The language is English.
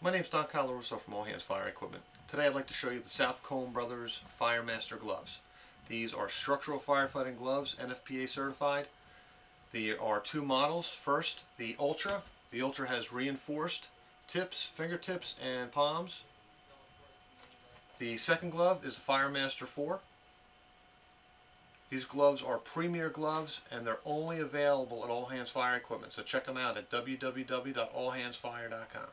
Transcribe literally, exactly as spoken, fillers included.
My name's Don Calaruso from All Hands Fire Equipment. Today I'd like to show you the Southcombe Brothers Firemaster gloves. These are structural firefighting gloves, N F P A certified. There are two models. First, the Ultra. The Ultra has reinforced tips, fingertips, and palms. The second glove is the Firemaster four. These gloves are premier gloves and they're only available at All Hands Fire Equipment, so check them out at w w w dot all hands fire dot com.